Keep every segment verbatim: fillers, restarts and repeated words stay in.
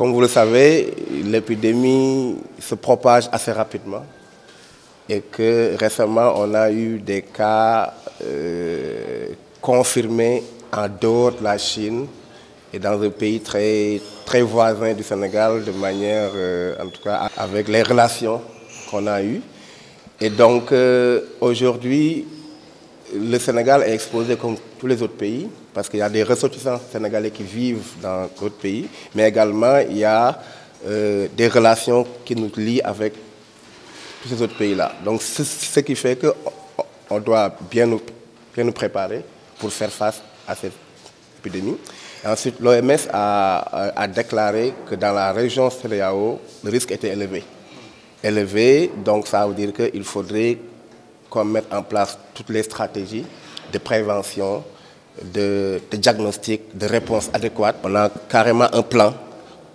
Comme vous le savez, l'épidémie se propage assez rapidement et que récemment, on a eu des cas euh, confirmés en dehors de la Chine et dans un pays très, très voisin du Sénégal, de manière, euh, en tout cas, avec les relations qu'on a eues. Et donc, euh, aujourd'hui, le Sénégal est exposé comme tous les autres pays, parce qu'il y a des ressortissants sénégalais qui vivent dans d'autres pays, mais également il y a euh, des relations qui nous lient avec tous ces autres pays-là. Donc c'est ce qui fait qu'on doit bien nous, bien nous préparer pour faire face à cette épidémie. Et ensuite, l'O M S a, a déclaré que dans la région CEDEAO, le risque était élevé. Élevé, donc ça veut dire qu'il faudrait qu'on mette en place toutes les stratégies de prévention, de, de diagnostic, de réponse adéquate. On a carrément un plan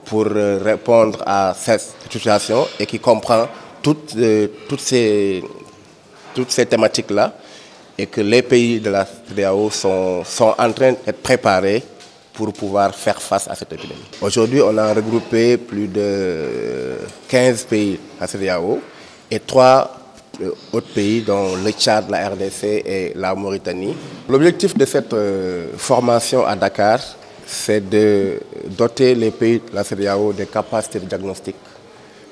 pour répondre à cette situation et qui comprend toutes, euh, toutes ces, toutes ces thématiques-là, et que les pays de la CEDEAO sont, sont en train d'être préparés pour pouvoir faire face à cette épidémie. Aujourd'hui, on a regroupé plus de quinze pays à CEDEAO et trois autres pays dont le Tchad, la R D C et la Mauritanie. L'objectif de cette euh, formation à Dakar, c'est de doter les pays de la CEDEAO des capacités de diagnostic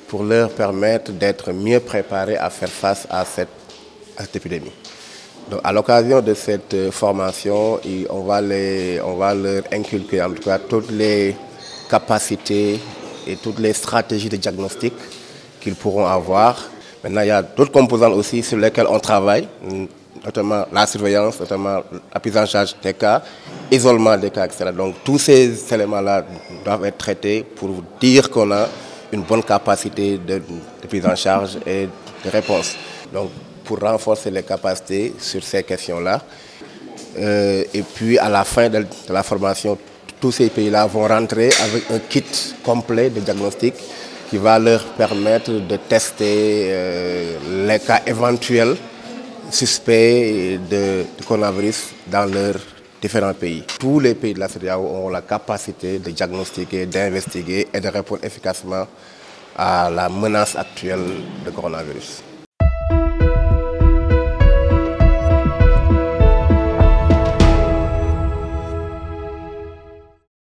pour leur permettre d'être mieux préparés à faire face à cette, à cette épidémie. Donc, à l'occasion de cette euh, formation, on va, les, on va leur inculquer en tout cas toutes les capacités et toutes les stratégies de diagnostic qu'ils pourront avoir. Maintenant, il y a d'autres composantes aussi sur lesquelles on travaille, notamment la surveillance, notamment la prise en charge des cas, isolement des cas, et cetera. Donc tous ces éléments-là doivent être traités pour vous dire qu'on a une bonne capacité de, de prise en charge et de réponse. Donc pour renforcer les capacités sur ces questions-là. Euh, et puis à la fin de, de la formation, tous ces pays-là vont rentrer avec un kit complet de diagnostic qui va leur permettre de tester euh, les cas éventuels suspects de, de coronavirus dans leurs différents pays. Tous les pays de la CEDEAO ont la capacité de diagnostiquer, d'investiguer et de répondre efficacement à la menace actuelle de coronavirus.